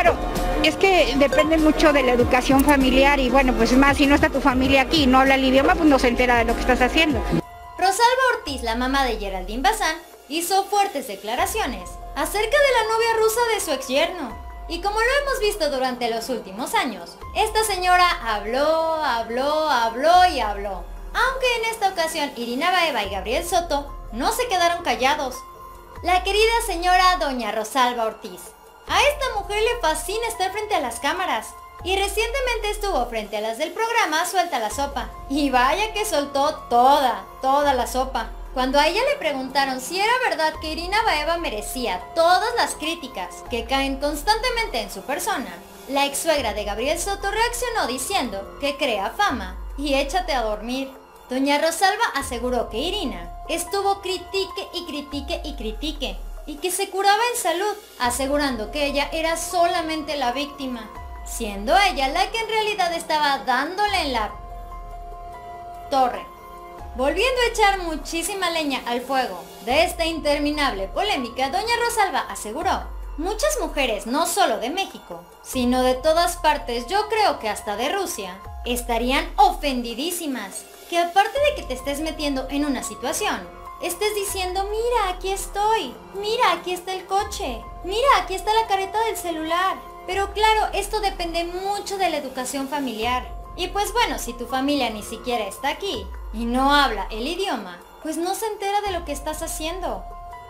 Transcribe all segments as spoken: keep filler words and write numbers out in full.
claro, es que depende mucho de la educación familiar y bueno, pues más si no está tu familia aquí y no habla el idioma, pues no se entera de lo que estás haciendo. Rosalba Ortiz, la mamá de Geraldine Bazán, hizo fuertes declaraciones acerca de la novia rusa de su ex yerno. Y como lo hemos visto durante los últimos años, esta señora habló, habló, habló y habló. Aunque en esta ocasión Irina Baeva y Gabriel Soto no se quedaron callados. La querida señora doña Rosalba Ortiz. A esta mujer le fascina estar frente a las cámaras. Y recientemente estuvo frente a las del programa Suelta la Sopa. Y vaya que soltó toda, toda la sopa. Cuando a ella le preguntaron si era verdad que Irina Baeva merecía todas las críticas que caen constantemente en su persona, la ex suegra de Gabriel Soto reaccionó diciendo que crea fama y échate a dormir. Doña Rosalba aseguró que Irina estuvo critique y critique y critique y que se curaba en salud, asegurando que ella era solamente la víctima, siendo ella la que en realidad estaba dándole en la torre, volviendo a echar muchísima leña al fuego de esta interminable polémica. Doña Rosalba aseguró: muchas mujeres, no solo de México, sino de todas partes, yo creo que hasta de Rusia, estarían ofendidísimas, que aparte de que te estés metiendo en una situación, estés diciendo, mira, aquí estoy, mira, aquí está el coche, mira, aquí está la careta del celular. Pero claro, esto depende mucho de la educación familiar. Y pues bueno, si tu familia ni siquiera está aquí y no habla el idioma, pues no se entera de lo que estás haciendo.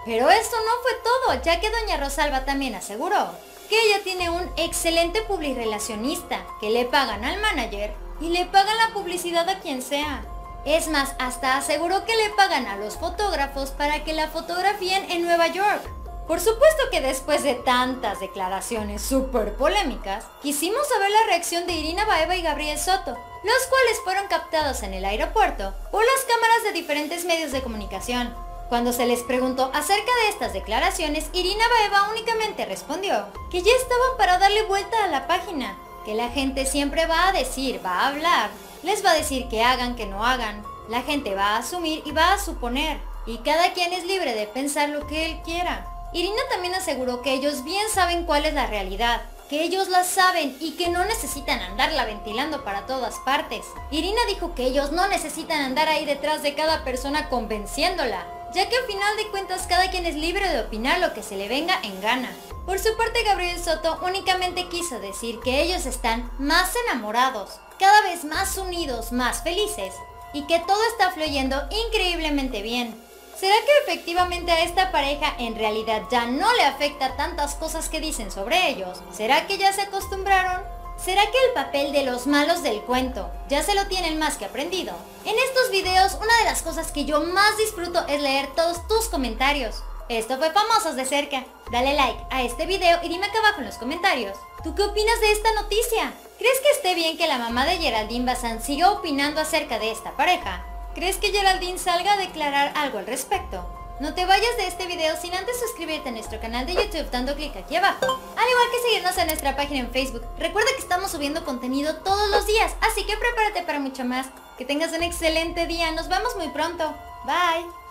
Pero esto no fue todo, ya que doña Rosalba también aseguró que ella tiene un excelente publirrelacionista, que le pagan al manager y le pagan la publicidad a quien sea. Es más, hasta aseguró que le pagan a los fotógrafos para que la fotografíen en Nueva York. Por supuesto que después de tantas declaraciones súper polémicas, quisimos saber la reacción de Irina Baeva y Gabriel Soto, los cuales fueron captados en el aeropuerto por las cámaras de diferentes medios de comunicación. Cuando se les preguntó acerca de estas declaraciones, Irina Baeva únicamente respondió que ya estaban para darle vuelta a la página, que la gente siempre va a decir, va a hablar, les va a decir que hagan, que no hagan, la gente va a asumir y va a suponer, y cada quien es libre de pensar lo que él quiera. Irina también aseguró que ellos bien saben cuál es la realidad, que ellos la saben y que no necesitan andarla ventilando para todas partes. Irina dijo que ellos no necesitan andar ahí detrás de cada persona convenciéndola, ya que al final de cuentas cada quien es libre de opinar lo que se le venga en gana. Por su parte, Gabriel Soto únicamente quiso decir que ellos están más enamorados, cada vez más unidos, más felices, y que todo está fluyendo increíblemente bien. ¿Será que efectivamente a esta pareja en realidad ya no le afecta tantas cosas que dicen sobre ellos? ¿Será que ya se acostumbraron? ¿Será que el papel de los malos del cuento ya se lo tienen más que aprendido? En estos videos, una de las cosas que yo más disfruto es leer todos tus comentarios. Esto fue Famosos de Cerca. Dale like a este video y dime acá abajo en los comentarios, ¿tú qué opinas de esta noticia? ¿Crees que esté bien que la mamá de Geraldine Bazán siga opinando acerca de esta pareja? ¿Crees que Geraldine salga a declarar algo al respecto? No te vayas de este video sin antes suscribirte a nuestro canal de YouTube dando clic aquí abajo, al igual que seguirnos en nuestra página en Facebook. Recuerda que estamos subiendo contenido todos los días, así que prepárate para mucho más. Que tengas un excelente día, nos vemos muy pronto. Bye.